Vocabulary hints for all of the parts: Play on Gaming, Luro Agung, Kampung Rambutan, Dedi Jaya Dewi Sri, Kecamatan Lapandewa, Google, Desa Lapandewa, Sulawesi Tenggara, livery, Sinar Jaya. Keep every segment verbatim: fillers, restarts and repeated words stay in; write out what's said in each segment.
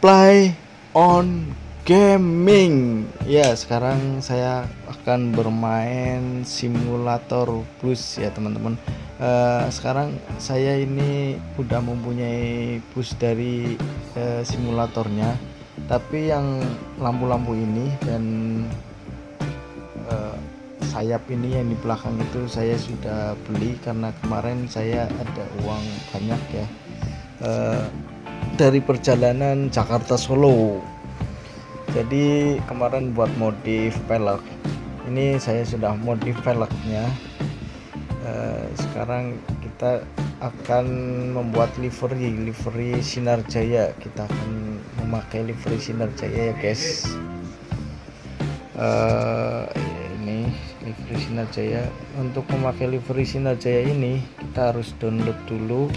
Play on Gaming. Ya, sekarang saya akan bermain simulator bus ya teman-teman. Uh, sekarang saya ini udah mempunyai bus dari uh, simulatornya, tapi yang lampu-lampu ini dan uh, sayap ini yang di belakang itu saya sudah beli karena kemarin saya ada uang banyak ya, uh, dari perjalanan Jakarta Solo. Jadi kemarin buat modif velg, ini saya sudah modif velgnya. Uh, sekarang kita akan membuat livery livery Sinar Jaya. Kita akan memakai livery Sinar Jaya ya guys. Uh, ini livery Sinar Jaya. Untuk memakai livery Sinar Jaya ini kita harus download dulu,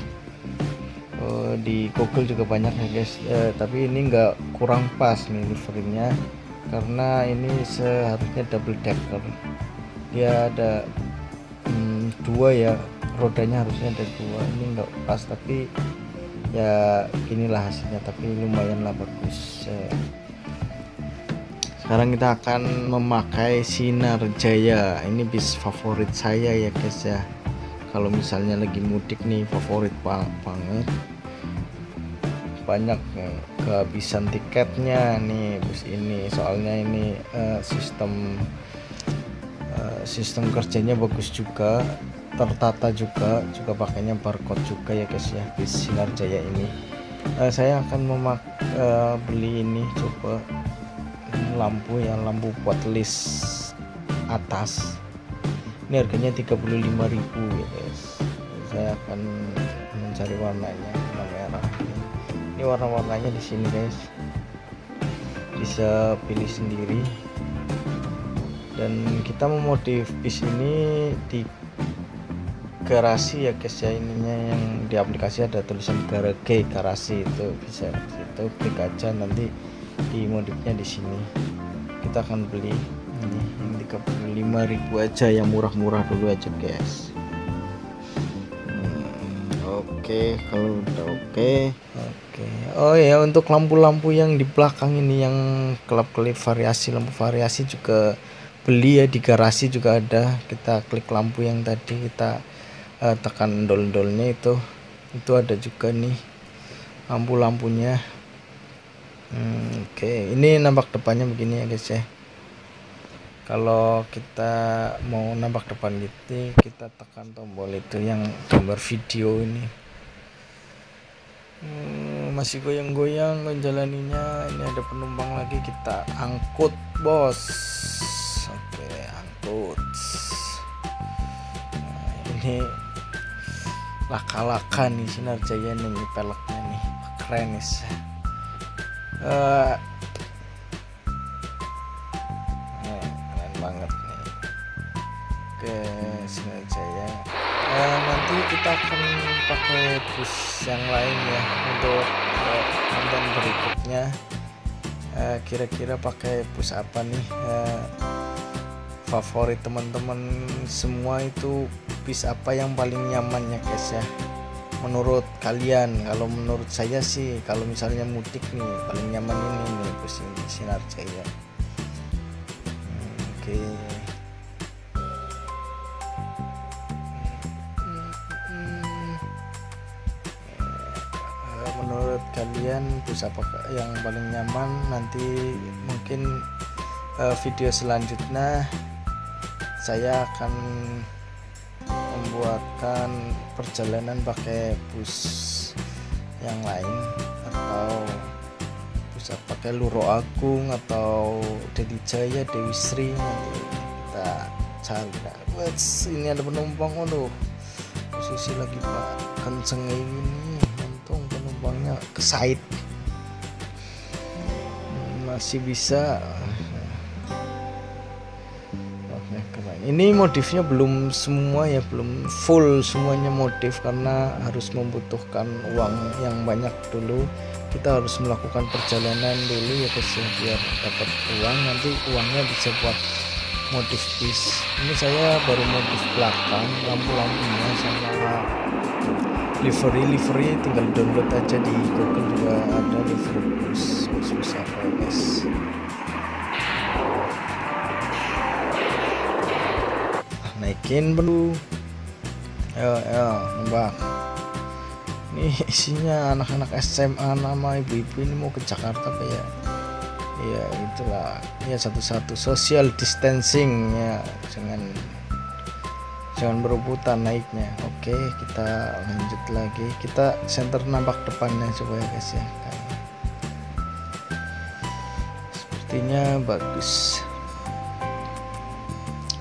uh, di Google juga banyak ya guys. Uh, tapi ini enggak kurang pas nih liverynya, karena ini seharusnya double decker. Dia ada dua ya, rodanya harusnya ada dua. Ini enggak pas, tapi ya inilah hasilnya, tapi lumayan lah bagus. Sekarang kita akan memakai Sinar Jaya. Ini bis favorit saya ya guys ya, kalau misalnya lagi mudik nih favorit banget, banyak kehabisan tiketnya nih bus ini, soalnya ini uh, sistem sistem kerjanya bagus juga, tertata juga, juga pakainya barcode juga ya guys ya, di Sinar Jaya ini. Uh, saya akan memak uh, beli ini, coba ini lampu ya, lampu buat list atas. Ini harganya tiga puluh lima ribu ya guys. Saya akan mencari warnanya, warna merah. Ini warna-warnanya di sini guys, bisa pilih sendiri. Dan kita memodif bis ini di garasi ya guys ya, ininya yang di aplikasi ada tulisan garage, garasi itu bisa itu klik aja, nanti di modifnya di sini. Kita akan beli ini yang tiga puluh lima ribu aja, yang murah-murah dulu aja guys. hmm, oke okay, kalau udah oke okay. Oke, okay. Oh ya, untuk lampu-lampu yang di belakang ini yang kelap-kelip variasi, lampu variasi juga beli ya, di garasi juga ada. Kita klik lampu yang tadi kita uh, tekan dol-dolnya itu itu ada juga nih lampu-lampunya. hmm, oke okay. Ini nampak depannya begini ya guys ya. Kalau kita mau nampak depan gitu kita tekan tombol itu yang gambar video ini. hmm, masih goyang-goyang menjalaninya. Ini ada penumpang lagi, kita angkut bos. Oke, angkut. Nah, ini laka-laka nih Sinar Jaya nih, peleknya nih keren nih. Uh, nah, keren banget nih. Oke, Sinar Jaya. Uh, nanti kita akan pakai bus yang lain ya untuk uh, konten berikutnya. Uh, kira-kira pakai bus apa nih? Uh, favorit teman-teman semua itu bis apa yang paling nyamannya guys ya menurut kalian? Kalau menurut saya sih kalau misalnya mudik nih paling nyaman ini nih bus ini Sinar Jaya. Oke okay. Menurut kalian bus apa yang paling nyaman? Nanti mungkin uh, video selanjutnya saya akan membuatkan perjalanan pakai bus yang lain, atau bisa pakai Luro Agung atau Dedi Jaya Dewi Sri. Nanti kita cari. What's, ini ada penumpang loh, posisi lagi pak kenceng ini, untung penumpangnya ke side masih bisa. Ini modifnya belum semua ya, belum full semuanya modif karena harus membutuhkan uang yang banyak dulu. Kita harus melakukan perjalanan dulu ya guys ya, biar dapat uang, nanti uangnya bisa buat modif bis. Ini saya baru modif belakang lampu-lampunya sama livery-livery tinggal download aja di Google, juga ada livery bus bus R S. Naikin dulu. Ayo, ayo, nembak. Ini isinya anak-anak S M A, nama ibu-ibu ini mau ke Jakarta apa ya? Ya itulah, ya satu-satu social distancing ya, jangan jangan berebutan naiknya. Oke, kita lanjut lagi, kita center nampak depannya coba ya guys ya, sepertinya bagus.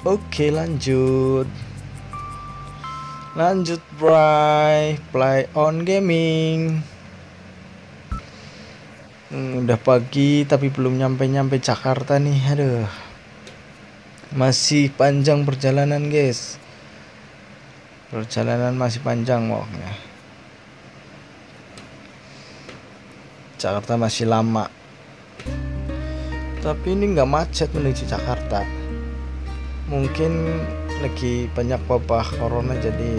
Oke, lanjut lanjut bray, Play on Gaming. Hmm, udah pagi tapi belum nyampe-nyampe Jakarta nih. Aduh, masih panjang perjalanan guys, perjalanan masih panjang waktunya. Jakarta masih lama, tapi ini nggak macet menuju Jakarta. Mungkin lagi banyak wabah corona jadi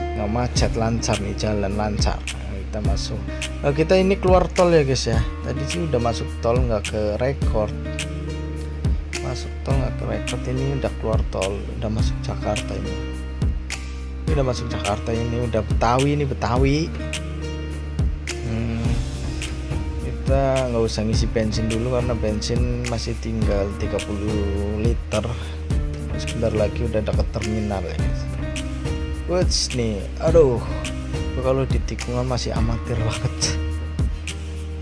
nggak macet, lancar nih, jalan lancar. Kita masuk, nah, kita ini keluar tol ya guys ya, tadi sih udah masuk tol nggak ke record, masuk tol nggak ke record, ini udah keluar tol, udah masuk Jakarta ini, ini udah masuk Jakarta ini, udah Betawi ini, Betawi. Hmm, kita nggak usah ngisi bensin dulu karena bensin masih tinggal tiga puluh liter, sebentar lagi udah dekat terminal ya guys. What's nih, aduh, kalau di tikungan masih amatir banget.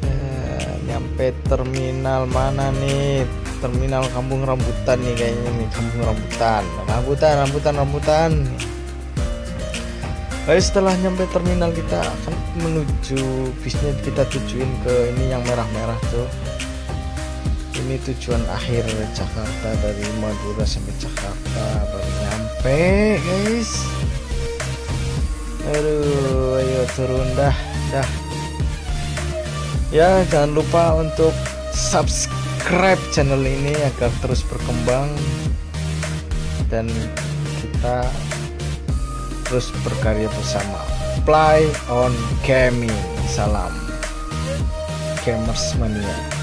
Eh, nyampe terminal mana nih, terminal Kampung Rambutan nih kayaknya nih, Kampung Rambutan, Rambutan, Rambutan, Rambutan. Lalu setelah nyampe terminal kita akan menuju bisnya, kita tujuin ke ini yang merah-merah tuh. Ini tujuan akhir Jakarta, dari Madura sampai Jakarta baru nyampe guys. Aduh, ayo turun dah, dah. Ya, jangan lupa untuk subscribe channel ini agar terus berkembang dan kita terus berkarya bersama. Play on Gaming. Salam gamers mania.